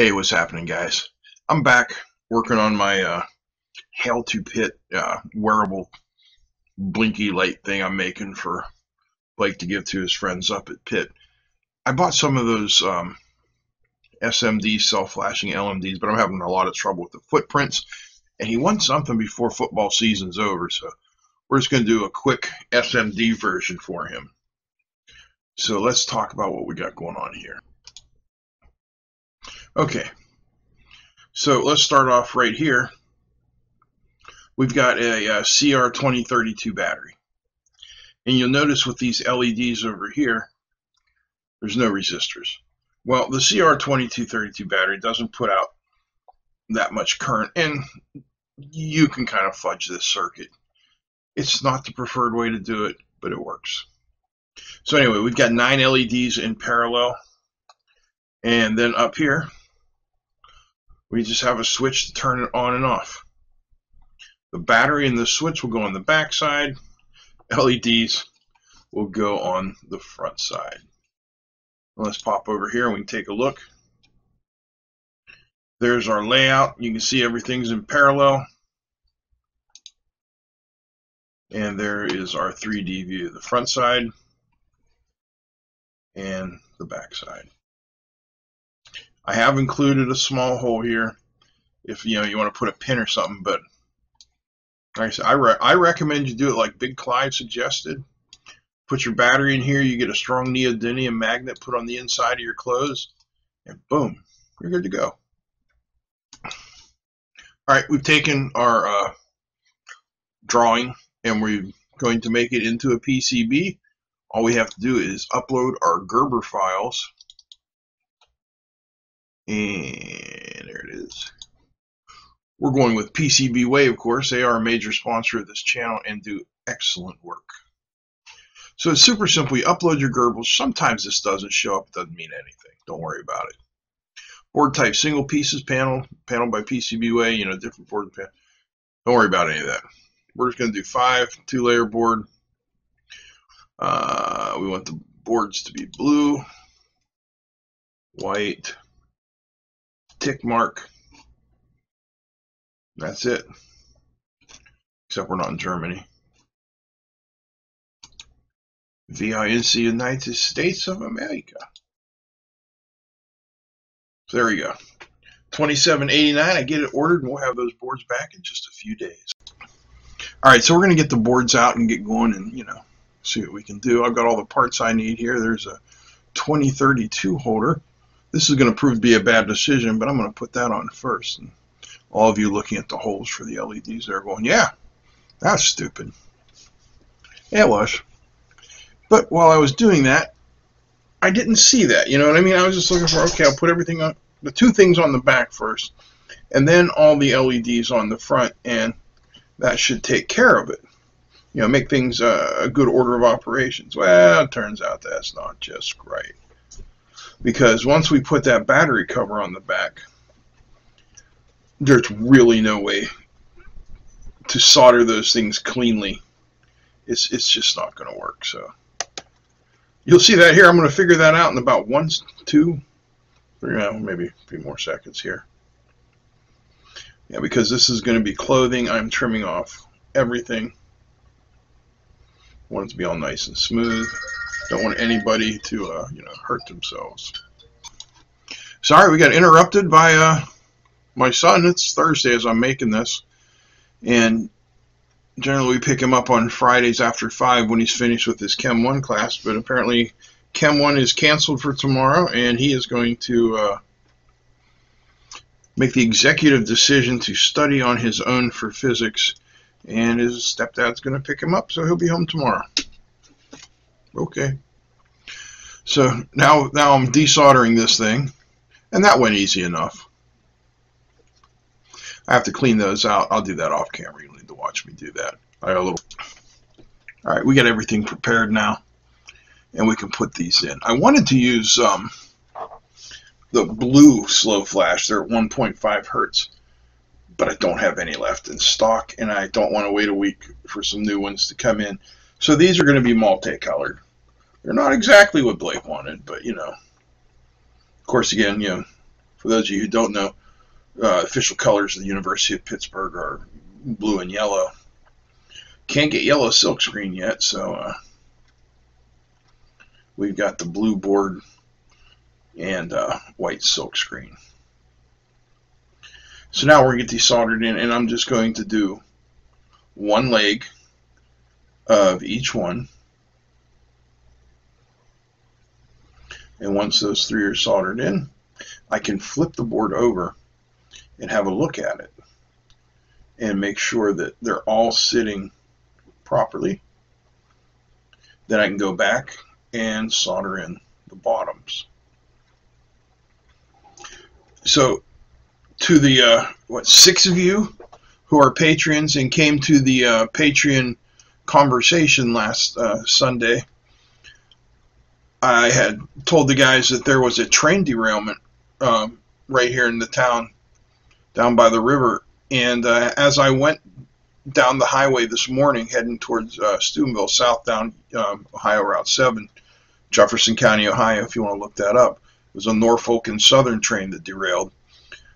Hey, what's happening, guys? I'm back working on my Hail to Pitt wearable blinky light thing I'm making for Blake to give to his friends up at Pitt. I bought some of those SMD self-flashing LMDs, but I'm having a lot of trouble with the footprints, and he wants something before football season's over, so we're just going to do a quick SMD version for him. So let's talk about what we got going on here. Okay, so let's start off right here. We've got a CR2032 battery, and you'll notice with these LEDs over here, there's no resistors. Well, the CR2232 battery doesn't put out that much current, and you can kind of fudge this circuit. It's not the preferred way to do it, but it works. So anyway, we've got 9 LEDs in parallel, and then up here we just have a switch to turn it on and off. The battery and the switch will go on the back side. LEDs will go on the front side. Let's pop over here and we can take a look. There's our layout. You can see everything's in parallel. And there is our 3D view, the front side and the back side. I have included a small hole here if you want to put a pin or something, but like I said, I recommend you do it like Big Clyde suggested. Put your battery in here, you get a strong neodymium magnet put on the inside of your clothes, and boom, you're good to go. Alright, we've taken our drawing and we're going to make it into a PCB. All we have to do is upload our Gerber files. And there it is. We're going with PCBWay, of course. They are a major sponsor of this channel and do excellent work. So it's super simple. You upload your Gerber. Sometimes this doesn't show up. It doesn't mean anything. Don't worry about it. Board type, single pieces, panel by PCBWay, different board. Don't worry about any of that. We're just going to do 5 two-layer board. We want the boards to be blue, white. Tick mark. That's it. Except we're not in Germany. VINC, United States of America. So there we go. $27.89. I get it ordered, and we'll have those boards back in just a few days. All right, so we're going to get the boards out and get going, and see what we can do. I've got all the parts I need here. There's a 2032 holder. This is going to prove to be a bad decision, but I'm going to put that on first. And all of you looking at the holes for the LEDs there going, yeah, that's stupid. Yeah, it was. But while I was doing that, I didn't see that. You know what I mean? I was just looking for, okay, I'll put everything on, the 2 things on the back first, and then all the LEDs on the front, and that should take care of it. Make things a good order of operations. Well, it turns out that's not just right. Because once we put that battery cover on the back, there's really no way to solder those things cleanly. It's just not going to work. So you'll see that here. I'm going to figure that out in about 1, 2, 3, maybe a few more seconds here. Yeah, because this is going to be clothing. I'm trimming off everything. I want it to be all nice and smooth. Don't want anybody to hurt themselves. Sorry, we got interrupted by my son. It's Thursday as I'm making this, and generally we pick him up on Fridays after 5 when he's finished with his Chem 1 class, but apparently Chem 1 is canceled for tomorrow, and he is going to make the executive decision to study on his own for physics, and his stepdad's going to pick him up, so he'll be home tomorrow. Okay, so now I'm desoldering this thing, and that went easy enough. I have to clean those out. I'll do that off camera. You'll need to watch me do that. All right, we got everything prepared now, and we can put these in. I wanted to use the blue slow flash. They're at 1.5 hertz, but I don't have any left in stock, and I don't want to wait a week for some new ones to come in. So these are going to be multicolored. They're not exactly what Blake wanted, but of course, again, For those of you who don't know, official colors of the University of Pittsburgh are blue and yellow. Can't get yellow silkscreen yet, so we've got the blue board and white silkscreen. So now we're going to get these soldered in, and I'm just going to do one leg of each one. And once those three are soldered in, I can flip the board over and have a look at it and make sure that they're all sitting properly. Then I can go back and solder in the bottoms. So to the six of you who are patrons and came to the Patreon conversation last Sunday, I had told the guys that there was a train derailment right here in the town, down by the river. And as I went down the highway this morning, heading towards Steubenville, south down Ohio Route 7, Jefferson County, Ohio, if you want to look that up, it was a Norfolk and Southern train that derailed.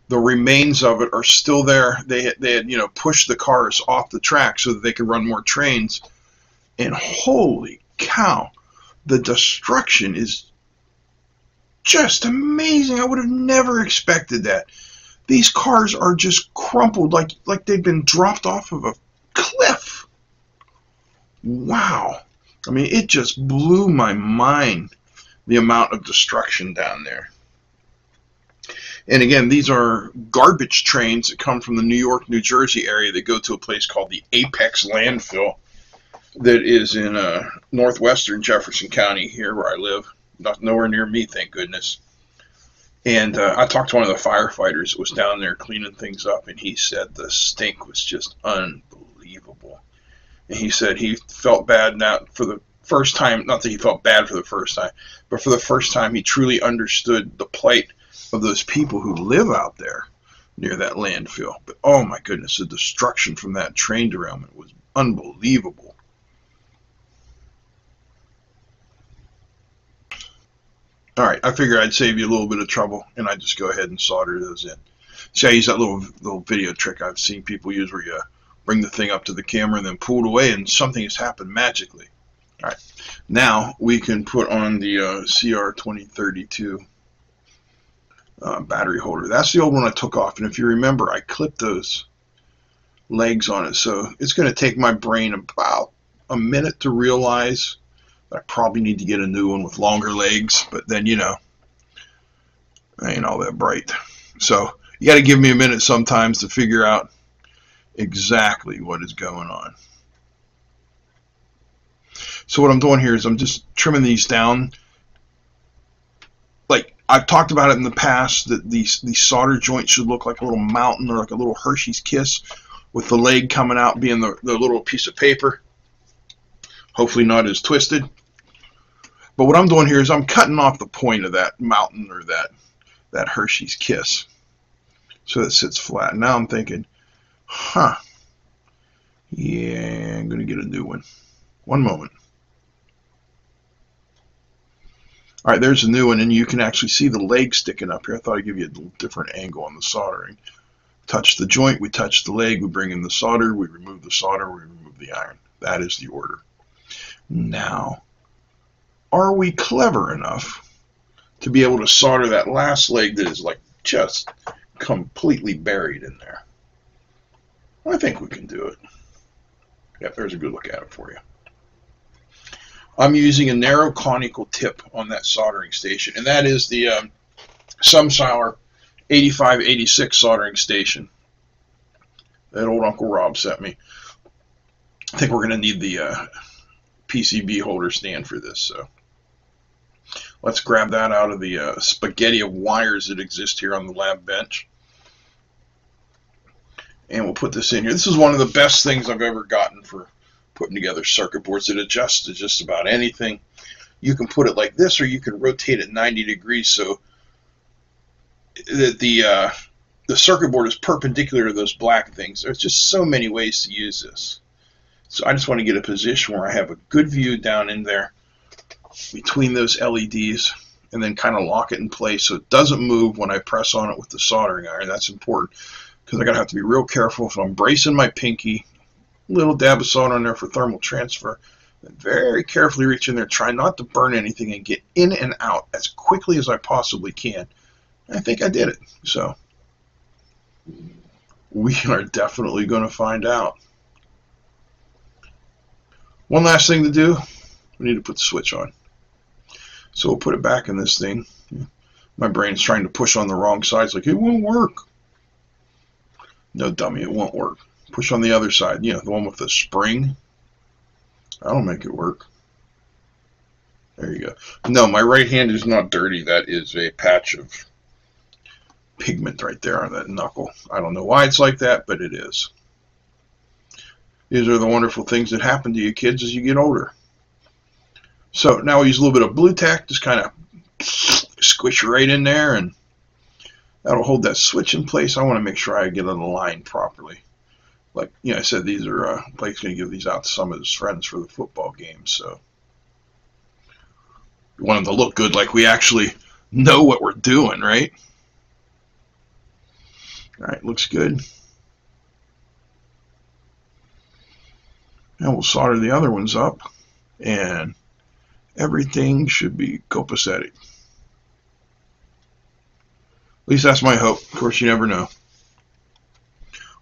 The remains of it are still there. They had pushed the cars off the track so that they could run more trains. And holy cow, the destruction is just amazing. I would have never expected that. These cars are just crumpled like they've been dropped off of a cliff. Wow. I mean, it just blew my mind, the amount of destruction down there. And again, these are garbage trains that come from the New York, New Jersey area that go to a place called the Apex Landfill that is in northwestern Jefferson County, here where I live. Not nowhere near me, thank goodness. And I talked to one of the firefighters that was down there cleaning things up, and he said the stink was just unbelievable. And he said he felt bad now for the first time, not that he felt bad for the first time, but for the first time he truly understood the plight of those people who live out there near that landfill. But oh my goodness, the destruction from that train derailment was unbelievable. Alright, I figure I'd save you a little bit of trouble, and I just go ahead and solder those in. See, I use that little video trick I've seen people use where you bring the thing up to the camera and then pull it away and something has happened magically. Alright, now we can put on the CR2032 battery holder. That's the old one I took off, and if you remember, I clipped those legs on it, so it's going to take my brain about a minute to realize I probably need to get a new one with longer legs, but then, I ain't all that bright. So you got to give me a minute sometimes to figure out exactly what is going on. So what I'm doing here is I'm just trimming these down. Like I've talked about it in the past, that these solder joints should look like a little mountain or like a little Hershey's Kiss, with the leg coming out being the little piece of paper. Hopefully not as twisted. But what I'm doing here is I'm cutting off the point of that mountain or that Hershey's Kiss, so it sits flat. Now I'm thinking, yeah, I'm going to get a new one. One moment. All right, there's a new one, and you can actually see the leg sticking up here. I thought I'd give you a different angle on the soldering. Touch the joint, we touch the leg, we bring in the solder, we remove the solder, we remove the iron. That is the order. Now, are we clever enough to be able to solder that last leg that is like just completely buried in there? Well, I think we can do it. Yep, there's a good look at it for you. I'm using a narrow conical tip on that soldering station, and that is the Sumsiler 8586 soldering station that old Uncle Rob sent me. I think we're going to need the PCB holder stand for this, so let's grab that out of the spaghetti of wires that exist here on the lab bench, and we'll put this in here. This is one of the best things I've ever gotten for putting together circuit boards. It adjusts to just about anything. You can put it like this, or you can rotate it 90 degrees so that the circuit board is perpendicular to those black things. There's just so many ways to use this. So I just want to get a position where I have a good view down in there between those LEDs, and then kind of lock it in place so it doesn't move when I press on it with the soldering iron. That's important because I'm going to have to be real careful. If I'm bracing my pinky, little dab of solder on there for thermal transfer, and very carefully reach in there, try not to burn anything, and get in and out as quickly as I possibly can. I think I did it. So we are definitely going to find out. One last thing to do, we need to put the switch on. So we'll put it back in this thing. My brain's trying to push on the wrong side. It's like, it won't work. No, dummy, it won't work. Push on the other side. You know, the one with the spring. That'll make it work. There you go. No, my right hand is not dirty. That is a patch of pigment right there on that knuckle. I don't know why it's like that, but it is. These are the wonderful things that happen to you kids as you get older. So now we use a little bit of blue tack, just kind of squish right in there, and that'll hold that switch in place. I want to make sure I get it aligned properly. Like, you know, I said, these are, Blake's going to give these out to some of his friends for the football game, so we want them to look good, like we actually know what we're doing, right? All right, looks good. Now we'll solder the other ones up, and everything should be copacetic. At least that's my hope. Of course, you never know.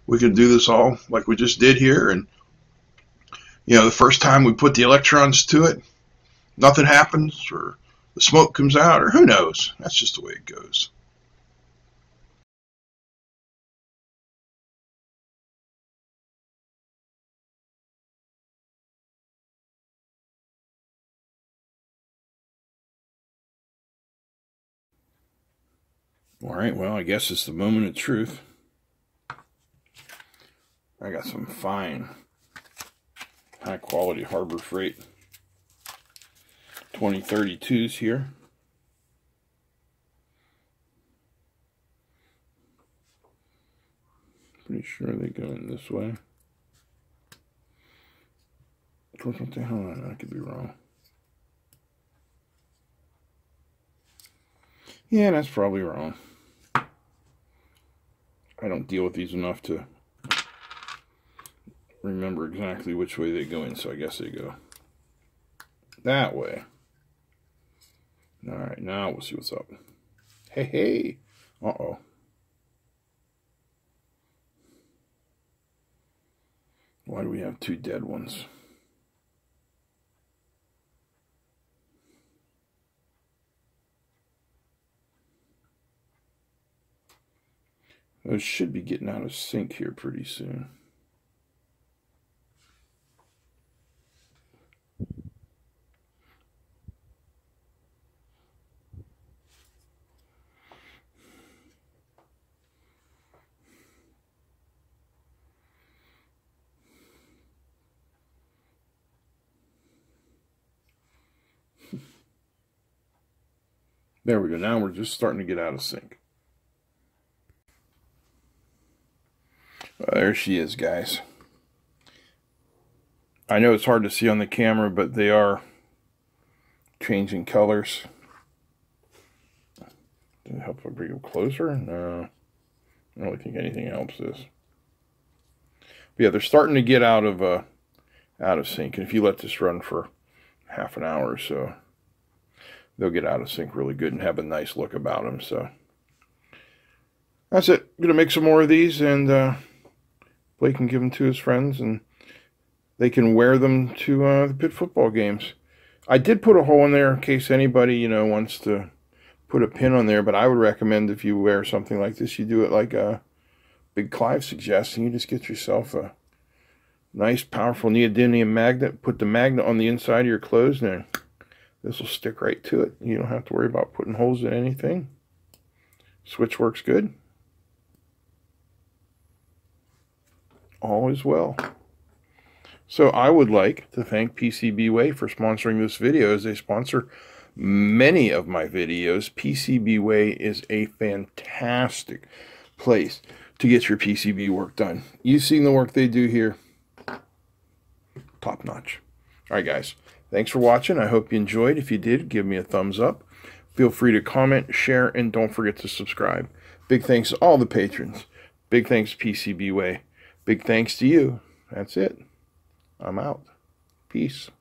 We could do this all like we just did here, and you know, the first time we put the electrons to it, nothing happens, or the smoke comes out, or who knows. That's just the way it goes. All right, well, I guess it's the moment of truth. I got some fine, high-quality Harbor Freight 2032s here. Pretty sure they go in this way. Of course, what the hell? I could be wrong. Yeah, that's probably wrong. I don't deal with these enough to remember exactly which way they go in, so I guess they go that way. All right, now we'll see what's up. Hey, hey! Uh-oh. Why do we have two dead ones? Those should be getting out of sync here pretty soon. There we go. Now we're just starting to get out of sync. Well, there she is, guys. I know it's hard to see on the camera, but they are changing colors. Does it help if I bring them closer? No. I don't really think anything helps this. But yeah, they're starting to get out of sync. And if you let this run for half an hour or so, they'll get out of sync really good and have a nice look about them. So that's it. I'm going to make some more of these, and Blake can give them to his friends, and they can wear them to the Pitt football games. I did put a hole in there in case anybody, you know, wants to put a pin on there, but I would recommend if you wear something like this, you do it like Big Clive suggests, and you just get yourself a nice, powerful neodymium magnet. Put the magnet on the inside of your clothes, and this will stick right to it. You don't have to worry about putting holes in anything. Switch works good. All is well. So I would like to thank PCBWay for sponsoring this video, as they sponsor many of my videos. PCBWay is a fantastic place to get your PCB work done. You've seen the work they do here. Top notch. All right, guys. Thanks for watching. I hope you enjoyed. If you did, give me a thumbs up. Feel free to comment, share, and don't forget to subscribe. Big thanks to all the patrons. Big thanks to PCBWay. Big thanks to you. That's it. I'm out. Peace.